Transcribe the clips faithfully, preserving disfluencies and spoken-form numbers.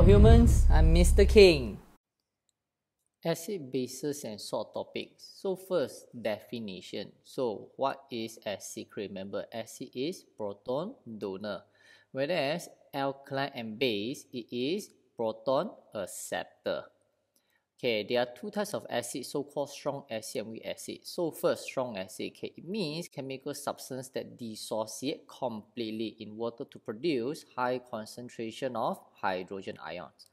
Hello humans, I'm Mister Khing. Acid, bases and salt topics. So first, definition. So what is acid? Remember, acid is proton donor, whereas alkaline and base, it is proton acceptor. Okay, there are two types of acid, so-called strong acid and weak acid. So first, strong acid, okay, it means chemical substance that dissociate completely in water to produce high concentration of hydrogen ions.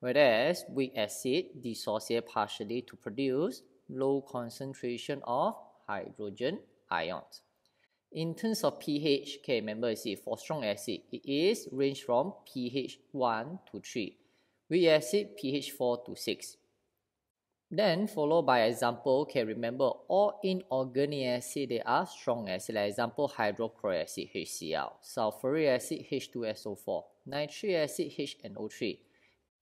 Whereas weak acid dissociate partially to produce low concentration of hydrogen ions. In terms of pH, okay, remember you see, for strong acid, it is range from pH one to three. Weak acid, pH four to six. Then followed by example, okay, remember all inorganic acid, they are strong acid, like example hydrochloric acid H C l, sulfuric acid H two S O four, nitric acid H N O three,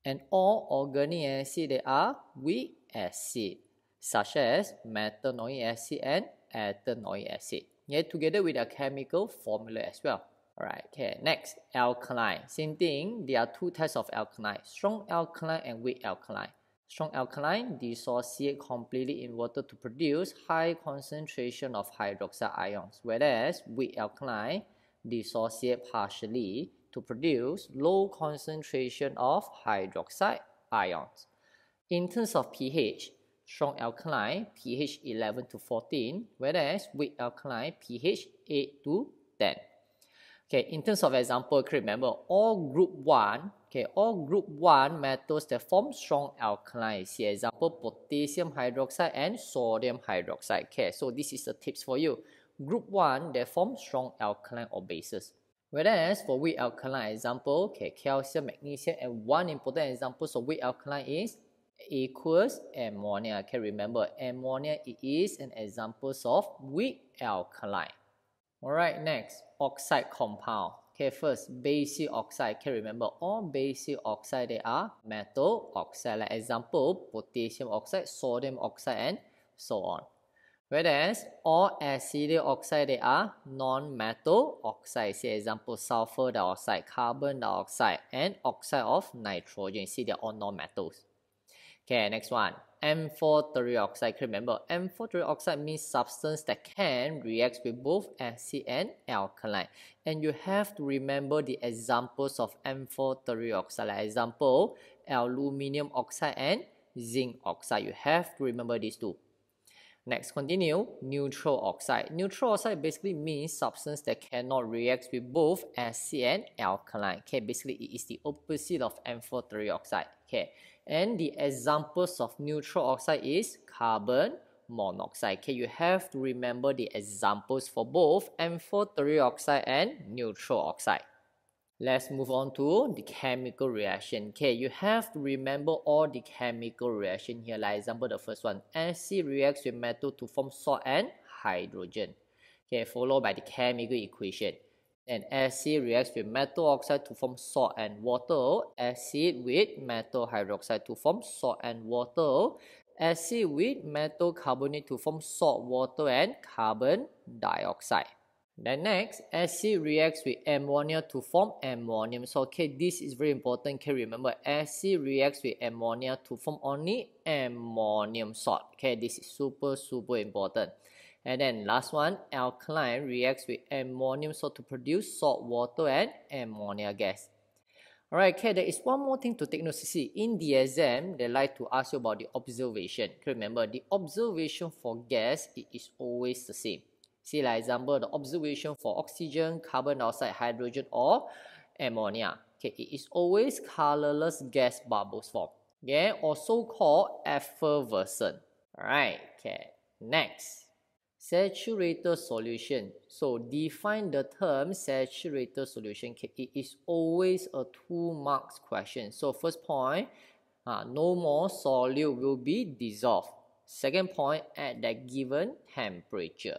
and all organic acid, they are weak acid, such as methanoic acid and ethanoic acid, yeah, together with a chemical formula as well. Alright, okay, next, alkaline. Same thing, there are two types of alkaline, strong alkaline and weak alkaline. Strong alkaline dissociate completely in water to produce high concentration of hydroxide ions, whereas weak alkaline dissociate partially to produce low concentration of hydroxide ions. In terms of pH, strong alkaline pH eleven to fourteen, whereas weak alkaline pH eight to ten. Okay, in terms of example, remember all group one. Okay, all group one metals that form strong alkaline. See example potassium hydroxide and sodium hydroxide. Okay, so this is the tips for you. Group one, they form strong alkaline or bases. Whereas for weak alkaline example, okay, calcium, magnesium, and one important example of weak alkaline is aqueous ammonia. Okay, remember ammonia, it is an example of weak alkaline. Alright, next, oxide compound. Okay, first, basic oxide. Okay, remember all basic oxide, they are metal oxide, like example potassium oxide, sodium oxide, and so on. Whereas all acidic oxide, they are non-metal oxide. See example sulfur dioxide, carbon dioxide, and oxide of nitrogen. See, they are all non-metals. Okay, next one, amphoteric oxide. Remember, amphoteric oxide means substance that can react with both acid and alkaline. And you have to remember the examples of amphoteric oxide, like example, aluminium oxide and zinc oxide. You have to remember these two. Next, continue, neutral oxide. Neutral oxide basically means substance that cannot react with both acid and alkaline. Okay, basically it is the opposite of amphoteric oxide. Okay, and the examples of neutral oxide is carbon monoxide. Okay, you have to remember the examples for both amphoteric oxide and neutral oxide. Let's move on to the chemical reaction. Okay, you have to remember all the chemical reaction here. Like example, the first one, acid reacts with metal to form salt and hydrogen. Okay, followed by the chemical equation. Then acid reacts with metal oxide to form salt and water. Acid with metal hydroxide to form salt and water. Acid with metal carbonate to form salt, water, and carbon dioxide. Then next, acid reacts with ammonia to form ammonium. So, okay, this is very important. Okay, remember, acid reacts with ammonia to form only ammonium salt. Okay, this is super, super important. And then last one, alkaline reacts with ammonium salt to produce salt, water, and ammonia gas. Alright, okay, there is one more thing to take note. See, in the exam, they like to ask you about the observation. Okay, remember, the observation for gas, it is always the same. See, like example, the observation for oxygen, carbon dioxide, hydrogen, or ammonia. Okay, it is always colorless gas bubbles form. Okay, or so-called effervescent. Alright, okay, next. Saturated solution. So define the term saturated solution. Okay, it is always a two marks question. So first point, uh, no more solute will be dissolved. Second point, at that given temperature.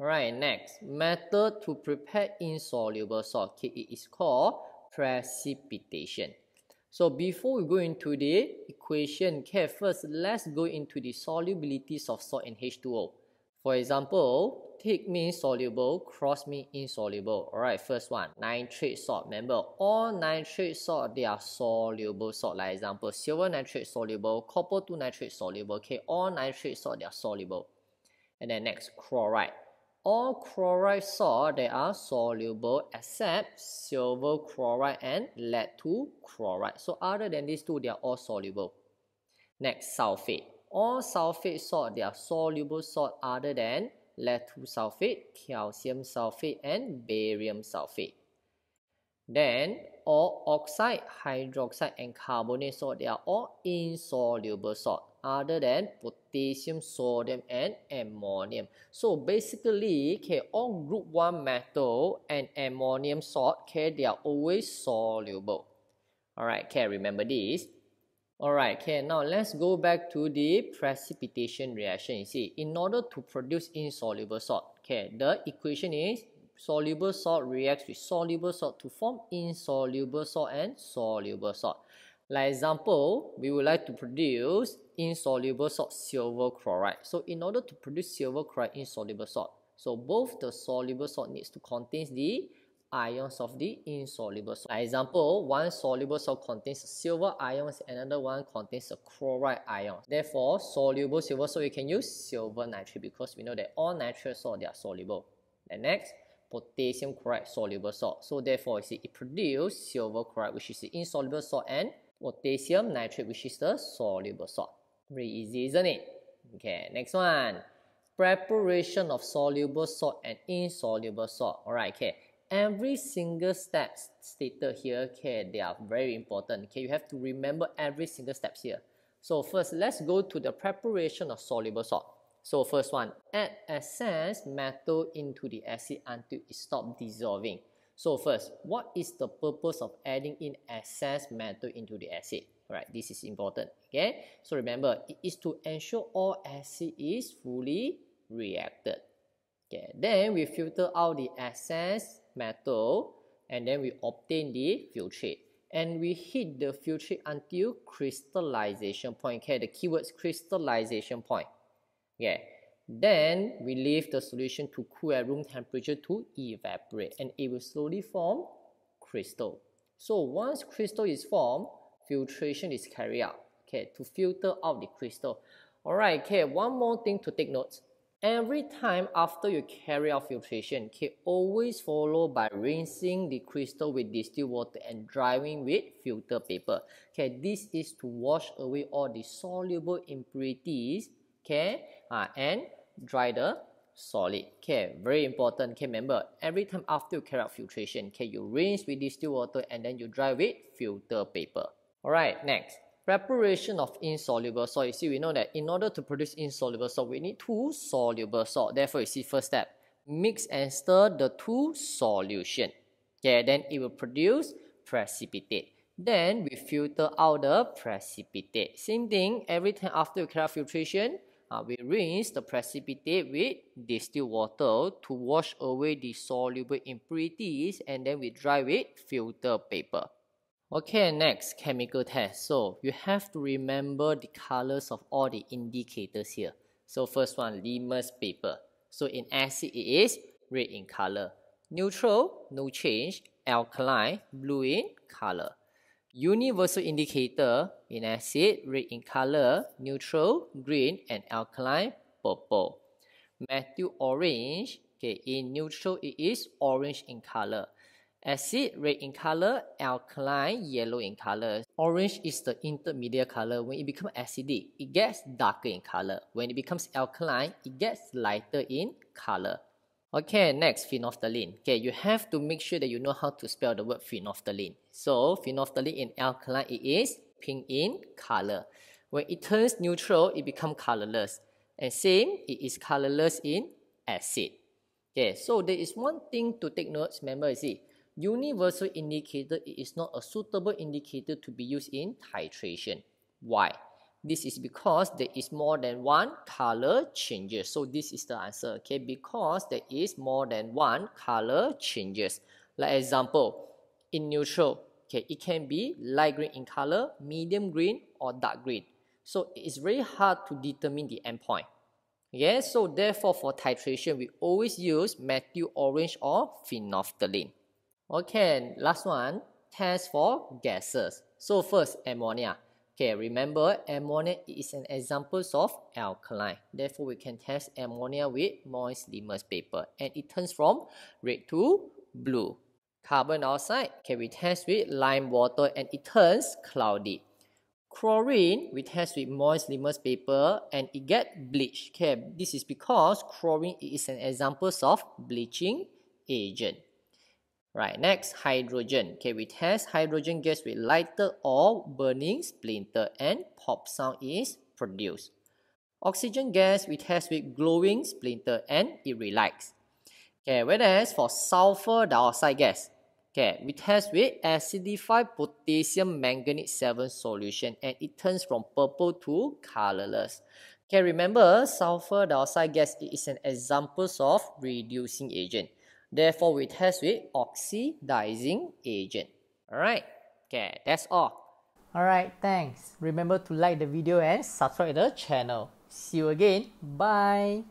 Alright, next, method to prepare insoluble salt. Okay, it is called precipitation. So before we go into the equation, okay, first let's go into the solubilities of salt in H two O. For example, Thick means soluble, cross means insoluble. Alright, first one, nitrate salt. Remember, all nitrate salt, they are soluble salt. Like example, silver nitrate soluble, copper two nitrate soluble. Okay, all nitrate salt, they are soluble. And then next, chloride. All chloride salt, they are soluble except silver chloride and lead two chloride. So other than these two, they are all soluble. Next, sulfate. All sulfate salt, they are soluble salt other than lead two sulfate, calcium sulfate, and barium sulfate. Then all oxide, hydroxide, and carbonate salt, they are all insoluble salt other than potassium, sodium, and ammonium. So basically, okay, all group one metal and ammonium salt, okay, they are always soluble. Alright, okay, remember this. Alright, okay, now let's go back to the precipitation reaction. You see, in order to produce insoluble salt, okay, the equation is soluble salt reacts with soluble salt to form insoluble salt and soluble salt. Like example, we would like to produce insoluble salt silver chloride. So in order to produce silver chloride insoluble salt, so both the soluble salt needs to contain the ions of the insoluble salt. Like example, one soluble salt contains silver ions, another one contains a chloride ion. Therefore, soluble silver, so we can use silver nitrate because we know that all nitrate salt, they are soluble. And next, potassium chloride, soluble salt. So therefore, you see, it produces silver chloride, which is the insoluble salt, and potassium nitrate, which is the soluble salt. Very easy, isn't it? Okay, next one. Preparation of soluble salt and insoluble salt. Alright, okay. Every single step stated here, okay, they are very important. Okay, you have to remember every single step here. So first, let's go to the preparation of soluble salt. So first one, add excess metal into the acid until it stops dissolving. So first, what is the purpose of adding in excess metal into the acid? Right, this is important, okay? So remember, it is to ensure all acid is fully reacted. Okay, then we filter out the excess metal and then we obtain the filtrate. And we heat the filtrate until crystallization point. Okay, the keywords crystallization point. Okay. Then we leave the solution to cool at room temperature to evaporate, and it will slowly form crystal. So once crystal is formed, filtration is carried out, okay, to filter out the crystal. Alright, okay, one more thing to take note. Every time after you carry out filtration, okay, always follow by rinsing the crystal with distilled water and drying with filter paper. Okay, this is to wash away all the soluble impurities, okay, uh, and dry the solid. Okay, very important. Okay, remember, every time after you carry out filtration, okay, you rinse with distilled water and then you dry with filter paper. Alright, next, preparation of insoluble salt. You see, we know that in order to produce insoluble salt, we need two soluble salt. Therefore, you see, first step, mix and stir the two solution. Okay, then it will produce precipitate. Then we filter out the precipitate. Same thing, every time after you carry out filtration, Uh, we rinse the precipitate with distilled water to wash away the soluble impurities, and then we dry with filter paper. Okay, next, chemical test. So you have to remember the colors of all the indicators here. So first one, Limmer's paper. So in acid, it is red in color. Neutral, no change. Alkaline, blue in color. Universal indicator, in acid, red in color, neutral, green, and alkaline, purple. Methyl orange, okay, in neutral, it is orange in color. Acid, red in color, alkaline, yellow in color. Orange is the intermediate color. When it becomes acidic, it gets darker in color. When it becomes alkaline, it gets lighter in color. Okay, next, phenolphthalein. Okay, you have to make sure that you know how to spell the word phenolphthalein. So, phenolphthalein in alkaline, it is pink in color. When it turns neutral, it becomes colorless. And same, it is colorless in acid. Okay, so there is one thing to take note. Remember, you see, universal indicator, it is not a suitable indicator to be used in titration. Why? This is because there is more than one color changes. So this is the answer, okay? Because there is more than one color changes. Like example, in neutral, okay, it can be light green in color, medium green, or dark green. So it's very hard to determine the endpoint. Yes, so therefore for titration, we always use methyl orange or phenolphthalein. Okay, last one, test for gases. So first, ammonia. Okay, remember ammonia is an example of alkaline. Therefore, we can test ammonia with moist litmus paper and it turns from red to blue. Carbon dioxide, okay, we test with lime water and it turns cloudy. Chlorine, we test with moist litmus paper and it gets bleached. Okay, this is because chlorine is an example of bleaching agent. Right, next, hydrogen. Okay, we test hydrogen gas with lighter or burning splinter and pop sound is produced. Oxygen gas, we test with glowing splinter and it relights. Okay, whereas for sulfur dioxide gas, okay, we test with acidified potassium manganate seven solution and it turns from purple to colorless. Okay, remember sulfur dioxide gas is an example of reducing agent. Therefore, we test with oxidizing agent. Alright, okay, that's all. Alright, thanks. Remember to like the video and subscribe to the channel. See you again. Bye.